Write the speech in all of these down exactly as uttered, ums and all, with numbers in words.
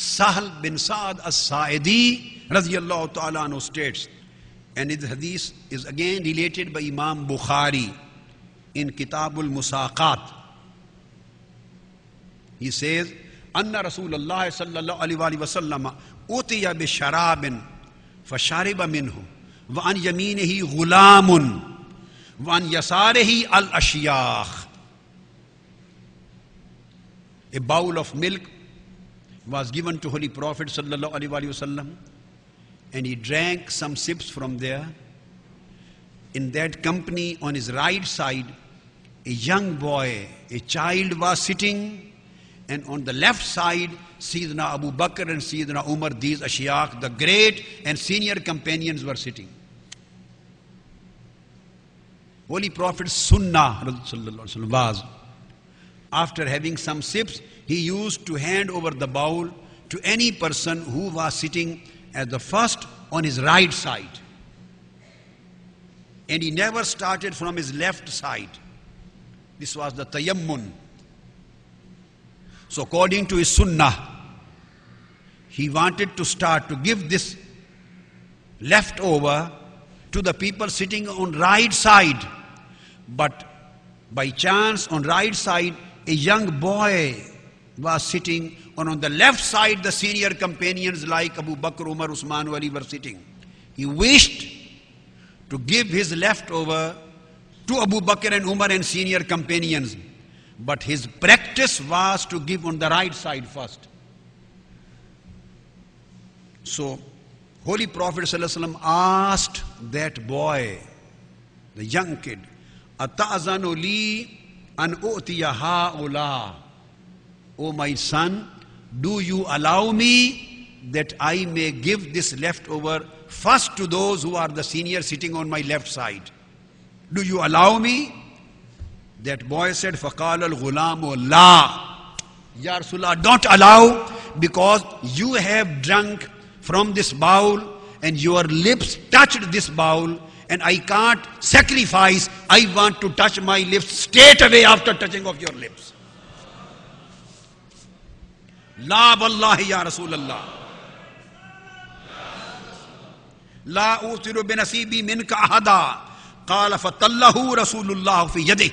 Sahl bin Saad al Sa'idi radiyallahu ta'ala anhu states, and his hadith is again related by Imam Bukhari in Kitab al Musaqat. He says, Anna Rasulullah sallallahu alayhi wa sallam utiya bi sharabin fashariba minhu wa an yaminihi ghulamun wa an yasarihi al ashiyakh. A bowl of milk was given to Holy Prophet sallallahu alaihi wasallam, and he drank some sips from there. In that company, on his right side, a young boy, a child, was sitting, and on the left side, Sayyidina Abu Bakr and Sayyidina Umar, these ashiyak, the great and senior companions, were sitting. Holy Prophet's sunnah sallallahu alaihi wasallam was, after having some sips, he used to hand over the bowl to any person who was sitting as the first on his right side. And he never started from his left side. This was the tayammun. So according to his sunnah, he wanted to start to give this leftover to the people sitting on right side. But by chance, on right side, a young boy was sitting, and on the left side, the senior companions like Abu Bakr, Umar, Usman, Ali were sitting. He wished to give his leftover to Abu Bakr and Umar and senior companions, but his practice was to give on the right side first. So, Holy Prophet ﷺ asked that boy, the young kid, Ata'azanu li an u'tiya ha'ula. O my son, do you allow me that I may give this leftover first to those who are the senior sitting on my left side? Do you allow me? That boy said, فَقَالَ الْغُلَامُ لَا. Ya Rasulullah, don't allow, because you have drunk from this bowl and your lips touched this bowl, and I can't sacrifice. I want to touch my lips straight away after touching of your lips. La wallahi ya Rasulullah. La utiru binasibi minka ahada. Qala fatallahu Rasulullah fi yadih.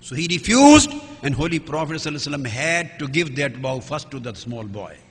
So he refused, and Holy Prophet ﷺ had to give that bow first to that small boy.